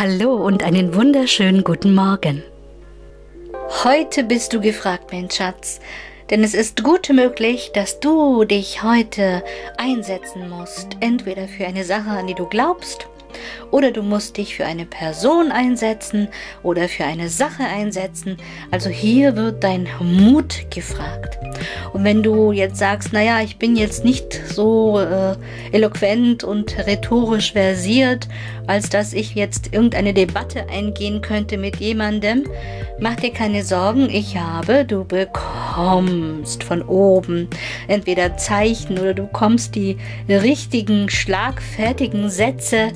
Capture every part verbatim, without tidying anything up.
Hallo und einen wunderschönen guten Morgen. Heute bist du gefragt, mein Schatz, denn es ist gut möglich, dass du dich heute einsetzen musst, entweder für eine Sache, an die du glaubst, oder du musst dich für eine Person einsetzen oder für eine Sache einsetzen. Also hier wird dein Mut gefragt. Und wenn du jetzt sagst, naja, ich bin jetzt nicht so äh, eloquent und rhetorisch versiert, als dass ich jetzt irgendeine Debatte eingehen könnte mit jemandem, mach dir keine Sorgen, ich habe, du bekommst von oben entweder Zeichen oder du bekommst die richtigen, schlagfertigen Sätze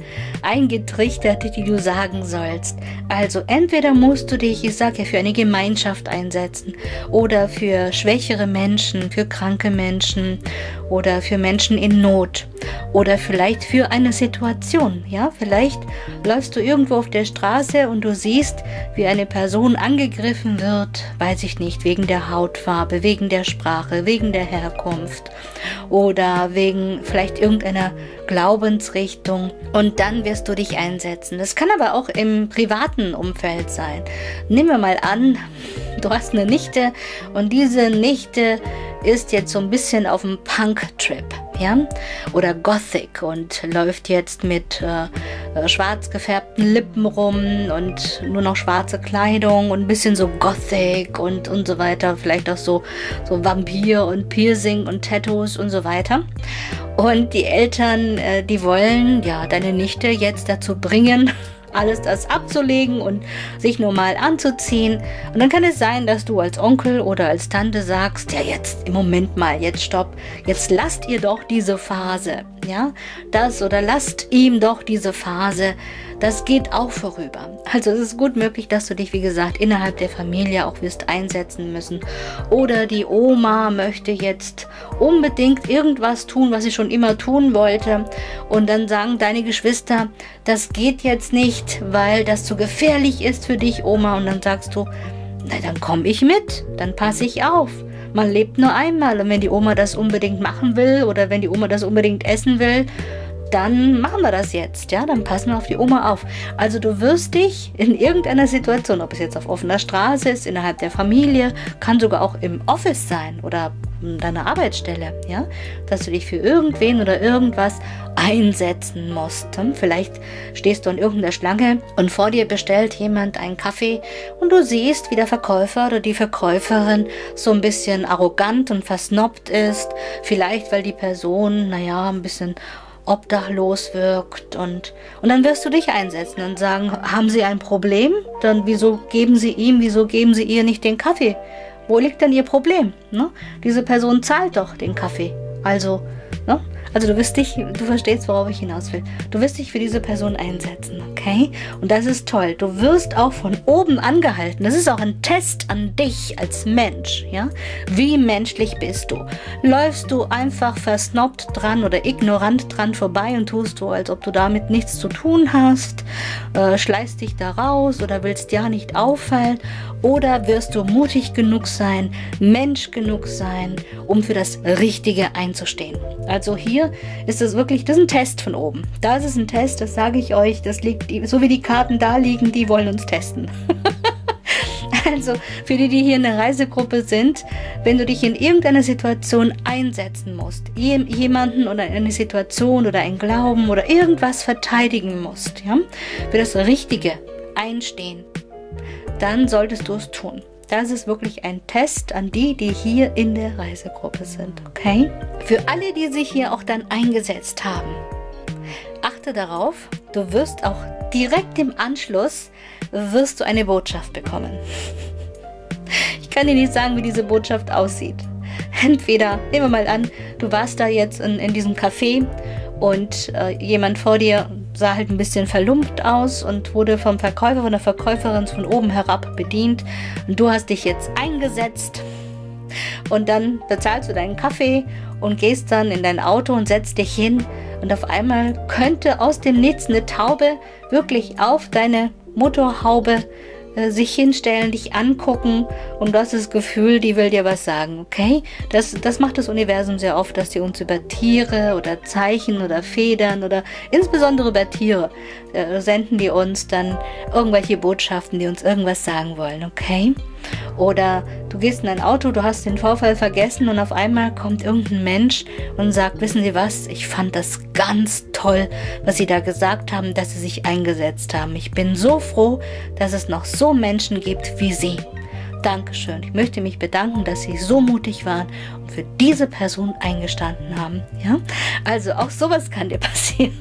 eingetrichtert, die du sagen sollst. Also entweder musst du dich, ich sage ja, für eine Gemeinschaft einsetzen oder für schwächere Menschen, für kranke Menschen oder für Menschen in Not oder vielleicht für eine Situation. Ja, vielleicht läufst du irgendwo auf der Straße und du siehst, wie eine Person angegriffen wird, weiß ich nicht, wegen der Hautfarbe, wegen der Sprache, wegen der Herkunft oder wegen vielleicht irgendeiner Glaubensrichtung, und dann wirst du dich einsetzen. Das kann aber auch im privaten Umfeld sein. Nehmen wir mal an, du hast eine Nichte und diese Nichte ist jetzt so ein bisschen auf dem Punk-Trip, ja, oder Gothic und läuft jetzt mit äh, schwarz gefärbten Lippen rum und nur noch schwarze Kleidung und ein bisschen so Gothic und, und so weiter, vielleicht auch so, so Vampir und Piercing und Tattoos und so weiter. Und die Eltern, äh, die wollen ja deine Nichte jetzt dazu bringen, alles das abzulegen und sich normal anzuziehen. Und dann kann es sein, dass du als Onkel oder als Tante sagst, ja jetzt, im Moment mal, jetzt stopp, jetzt lasst ihr doch diese Phase, ja, das oder lasst ihm doch diese Phase, das geht auch vorüber. Also es ist gut möglich, dass du dich, wie gesagt, innerhalb der Familie auch wirst einsetzen müssen. Oder die Oma möchte jetzt unbedingt irgendwas tun, was sie schon immer tun wollte. Und dann sagen deine Geschwister, das geht jetzt nicht, weil das zu gefährlich ist für dich, Oma. Und dann sagst du, na dann komme ich mit, dann passe ich auf. Man lebt nur einmal, und wenn die Oma das unbedingt machen will oder wenn die Oma das unbedingt essen will, dann machen wir das jetzt, ja, dann passen wir auf die Oma auf. Also du wirst dich in irgendeiner Situation, ob es jetzt auf offener Straße ist, innerhalb der Familie, kann sogar auch im Office sein oder deiner Arbeitsstelle, ja, dass du dich für irgendwen oder irgendwas einsetzen musst. Vielleicht stehst du in irgendeiner Schlange und vor dir bestellt jemand einen Kaffee und du siehst, wie der Verkäufer oder die Verkäuferin so ein bisschen arrogant und versnobbt ist, vielleicht weil die Person, naja, ein bisschen obdachlos wirkt, und, und dann wirst du dich einsetzen und sagen, haben Sie ein Problem? Dann wieso geben Sie ihm, wieso geben Sie ihr nicht den Kaffee? Wo liegt denn Ihr Problem? Ne? Diese Person zahlt doch den Kaffee. Also, ne? Also du wirst dich, du verstehst, worauf ich hinaus will. Du wirst dich für diese Person einsetzen, okay? Und das ist toll. Du wirst auch von oben angehalten. Das ist auch ein Test an dich als Mensch, ja? Wie menschlich bist du? Läufst du einfach versnobbt dran oder ignorant dran vorbei und tust du, als ob du damit nichts zu tun hast? Äh, schleißt dich da raus oder willst ja nicht auffallen? Oder wirst du mutig genug sein, Mensch genug sein, um für das Richtige einzustehen? Also hier ist es wirklich, das ist ein Test von oben. Da ist es ein Test, das sage ich euch, das liegt, so wie die Karten da liegen, die wollen uns testen. Also für die, die hier in der Reisegruppe sind, wenn du dich in irgendeiner Situation einsetzen musst, jemanden oder eine Situation oder einen Glauben oder irgendwas verteidigen musst, ja, für das Richtige einstehen, dann solltest du es tun. Das ist wirklich ein Test an die, die hier in der Reisegruppe sind, okay? Für alle, die sich hier auch dann eingesetzt haben, achte darauf, du wirst auch direkt im Anschluss, wirst du eine Botschaft bekommen. Ich kann dir nicht sagen, wie diese Botschaft aussieht. Entweder, nehmen wir mal an, du warst da jetzt in, in diesem Café und äh, jemand vor dir sah halt ein bisschen verlumpt aus und wurde vom Verkäufer, von der Verkäuferin von oben herab bedient. Und du hast dich jetzt eingesetzt und dann bezahlst du deinen Kaffee und gehst dann in dein Auto und setzt dich hin. Und auf einmal könnte aus dem Nichts eine Taube wirklich auf deine Motorhaube äh, sich hinstellen, dich angucken und du hast das Gefühl, die will dir was sagen, okay? Das, das macht das Universum sehr oft, dass die uns über Tiere oder Zeichen oder Federn oder insbesondere über Tiere äh, senden die uns dann irgendwelche Botschaften, die uns irgendwas sagen wollen, okay? Oder du gehst in ein Auto, du hast den Vorfall vergessen und auf einmal kommt irgendein Mensch und sagt, wissen Sie was, ich fand das ganz toll, was Sie da gesagt haben, dass Sie sich eingesetzt haben. Ich bin so froh, dass es noch so Menschen gibt wie Sie. Dankeschön. Ich möchte mich bedanken, dass Sie so mutig waren und für diese Person eingestanden haben. Ja? Also auch sowas kann dir passieren.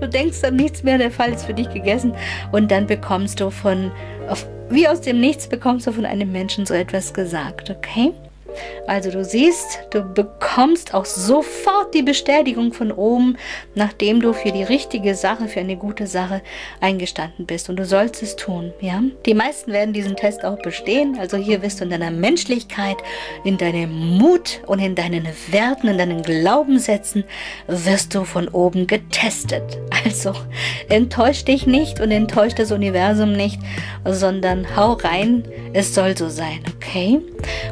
Du denkst an nichts mehr, der Fall ist für dich gegessen und dann bekommst du von... Auf Wie aus dem Nichts bekommst du von einem Menschen so etwas gesagt, okay? Also du siehst, du bekommst auch sofort die Bestätigung von oben, nachdem du für die richtige Sache, für eine gute Sache eingestanden bist. Und du sollst es tun, ja? Die meisten werden diesen Test auch bestehen. Also hier bist du in deiner Menschlichkeit, in deinem Mut und in deinen Werten, in deinen Glaubenssätzen, wirst du von oben getestet. Also enttäusch dich nicht und enttäusch das Universum nicht, sondern hau rein, es soll so sein, okay?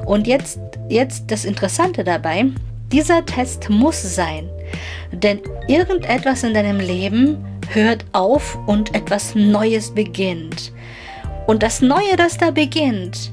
Und jetzt Jetzt das Interessante dabei, dieser Test muss sein, denn irgendetwas in deinem Leben hört auf und etwas Neues beginnt. Und das Neue, das da beginnt,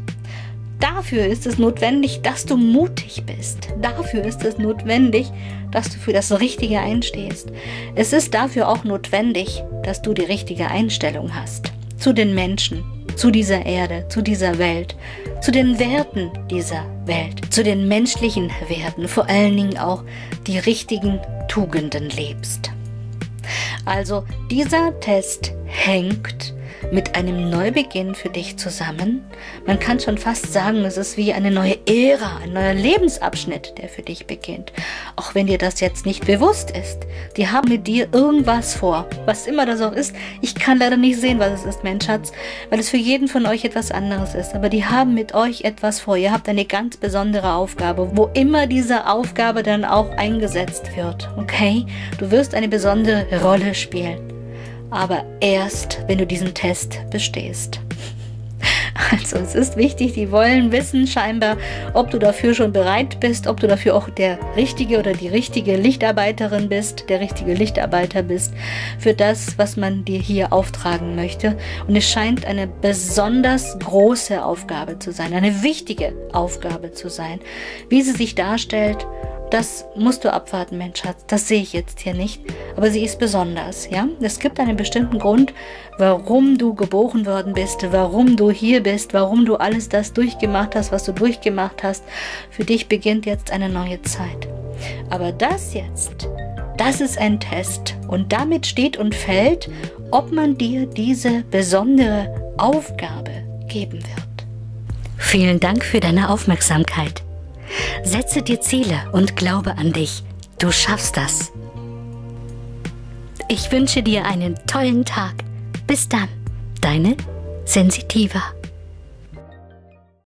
dafür ist es notwendig, dass du mutig bist. Dafür ist es notwendig, dass du für das Richtige einstehst. Es ist dafür auch notwendig, dass du die richtige Einstellung hast zu den Menschen, zu dieser Erde, zu dieser Welt, zu den Werten dieser Welt, zu den menschlichen Werten, vor allen Dingen auch die richtigen Tugenden lebst. Also dieser Test hängt mit einem Neubeginn für dich zusammen. Man kann schon fast sagen, es ist wie eine neue Ära, ein neuer Lebensabschnitt, der für dich beginnt. Auch wenn dir das jetzt nicht bewusst ist. Die haben mit dir irgendwas vor. Was immer das auch ist, ich kann leider nicht sehen, was es ist, mein Schatz, weil es für jeden von euch etwas anderes ist. Aber die haben mit euch etwas vor. Ihr habt eine ganz besondere Aufgabe, wo immer diese Aufgabe dann auch eingesetzt wird. Okay? Du wirst eine besondere Rolle spielen. Aber erst, wenn du diesen Test bestehst. Also es ist wichtig, die wollen wissen scheinbar, ob du dafür schon bereit bist, ob du dafür auch der richtige oder die richtige Lichtarbeiterin bist, der richtige Lichtarbeiter bist, für das, was man dir hier auftragen möchte. Und es scheint eine besonders große Aufgabe zu sein, eine wichtige Aufgabe zu sein. Wie sie sich darstellt, das musst du abwarten, mein Schatz. Das sehe ich jetzt hier nicht. Aber sie ist besonders, ja? Es gibt einen bestimmten Grund, warum du geboren worden bist, warum du hier bist, warum du alles das durchgemacht hast, was du durchgemacht hast. Für dich beginnt jetzt eine neue Zeit. Aber das jetzt, das ist ein Test. Und damit steht und fällt, ob man dir diese besondere Aufgabe geben wird. Vielen Dank für deine Aufmerksamkeit. Setze dir Ziele und glaube an dich. Du schaffst das. Ich wünsche dir einen tollen Tag. Bis dann, deine Sensitiva.